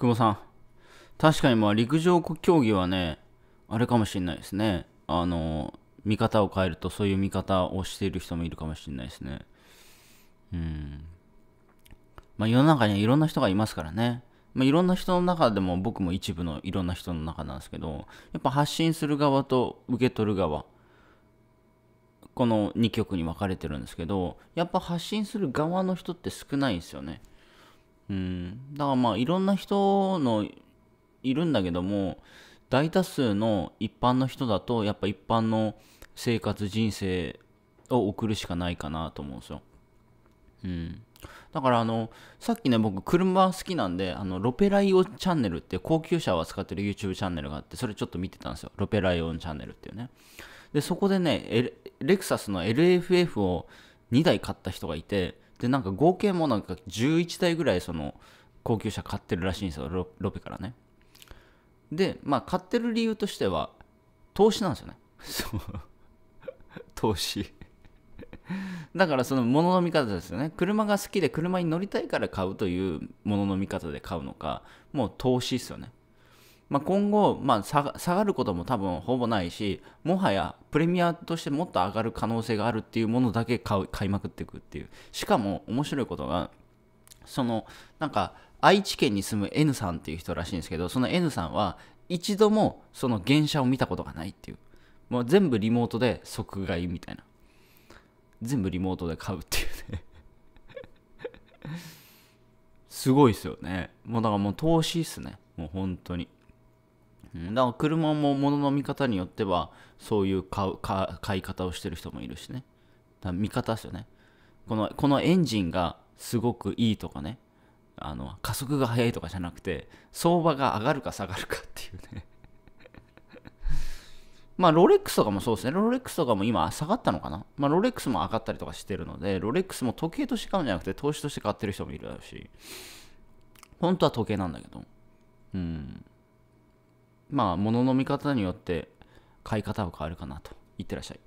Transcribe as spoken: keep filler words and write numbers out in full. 久保さん、確かにまあ陸上競技はね、あれかもしれないですね。あの、見方を変えるとそういう見方をしている人もいるかもしれないですね。うん。まあ世の中にはいろんな人がいますからね。まあいろんな人の中でも僕も一部のいろんな人の中なんですけど、やっぱ発信する側と受け取る側、このにきょくに分かれてるんですけど、やっぱ発信する側の人って少ないんですよね。うん。だからまあいろんな人のいるんだけども、大多数の一般の人だとやっぱ一般の生活人生を送るしかないかなと思うんですよ。うん、だからあのさっきね、僕車好きなんで、あのロペライオンチャンネルって高級車を扱ってる ユーチューブ チャンネルがあって、それちょっと見てたんですよ。ロペライオンチャンネルっていうね。でそこでね、L、レクサスの エルエフエフ をにだい買った人がいて、でなんか合計もなんかじゅういちだいぐらいその高級車買ってるらしいんですよ、 ロ, ロペからね。で、まあ、買ってる理由としては、投資なんですよね。そう。投資。だから、そのものの見方ですよね。車が好きで、車に乗りたいから買うというものの見方で買うのか、もう投資ですよね。まあ、今後、まあ下、下がることも多分ほぼないし、もはやプレミアとしてもっと上がる可能性があるっていうものだけ買う、買いまくっていくっていう。しかも、面白いことが、その、なんか、愛知県に住む エヌ さんっていう人らしいんですけど、その エヌ さんは一度もその原車を見たことがないっていう。もう全部リモートで即買いみたいな。全部リモートで買うっていうね。すごいですよね。もうだからもう投資っすね。もう本当に。だから車も物の見方によっては、そういう買う、買い方をしてる人もいるしね。だから見方ですよね。この、このエンジンがすごくいいとかね。あの加速が速いとかじゃなくて、相場が上がるか下がるかっていうね。まあロレックスとかもそうですね。ロレックスとかも今下がったのかな。まあロレックスも上がったりとかしてるので、ロレックスも時計として買うんじゃなくて投資として買ってる人もいるだろうし、本当は時計なんだけど、うん、まあ物の見方によって買い方は変わるかなと。いってらっしゃい。